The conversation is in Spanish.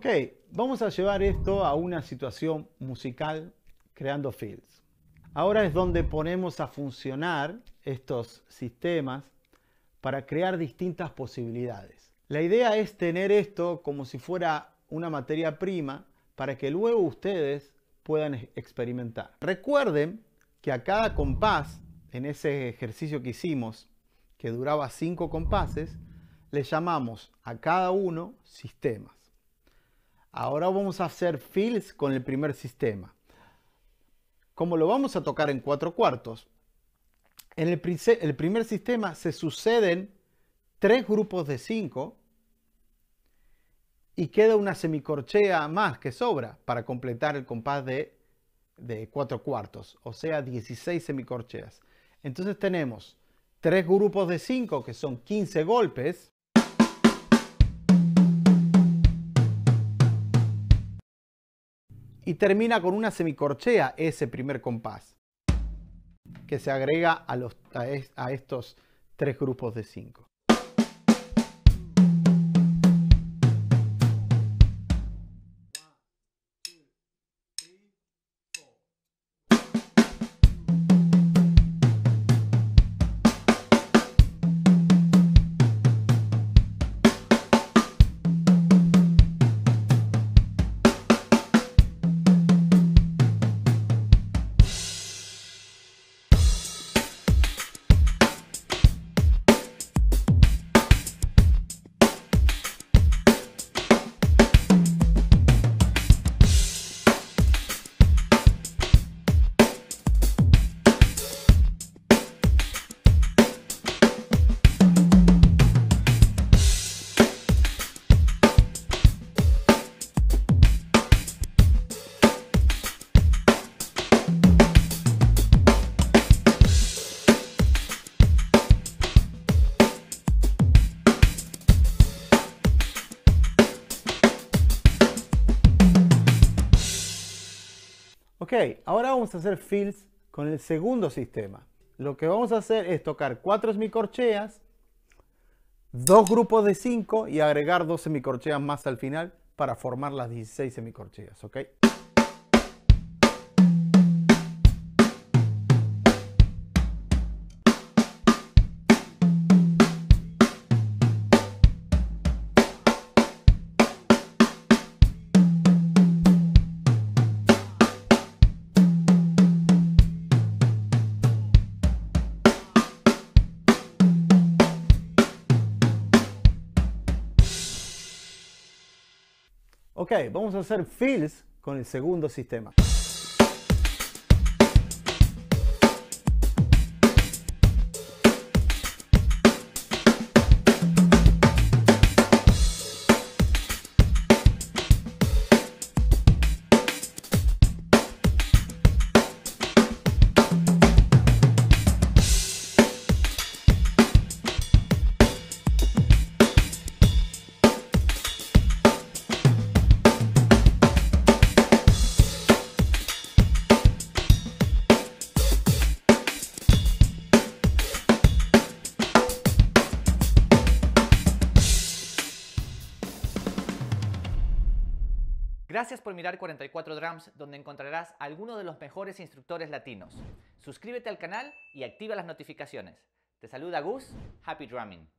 Ok, vamos a llevar esto a una situación musical creando fills. Ahora es donde ponemos a funcionar estos sistemas para crear distintas posibilidades. La idea es tener esto como si fuera una materia prima para que luego ustedes puedan experimentar. Recuerden que a cada compás, en ese ejercicio que hicimos, que duraba 5 compases, le llamamos a cada uno sistemas. Ahora vamos a hacer fills con el primer sistema. Como lo vamos a tocar en 4/4, en el primer sistema se suceden 3 grupos de 5 y queda una semicorchea más que sobra para completar el compás de 4/4, o sea 16 semicorcheas. Entonces tenemos 3 grupos de 5 que son 15 golpes. Y termina con una semicorchea ese primer compás que se agrega a estos 3 grupos de 5. Ok, ahora vamos a hacer fills con el segundo sistema. Lo que vamos a hacer es tocar 4 semicorcheas, 2 grupos de 5 y agregar 2 semicorcheas más al final para formar las 16 semicorcheas, ¿ok? Ok, vamos a hacer fills con el segundo sistema. Gracias por mirar 44 Drums, donde encontrarás a algunos de los mejores instructores latinos. Suscríbete al canal y activa las notificaciones. Te saluda Gus, Happy Drumming.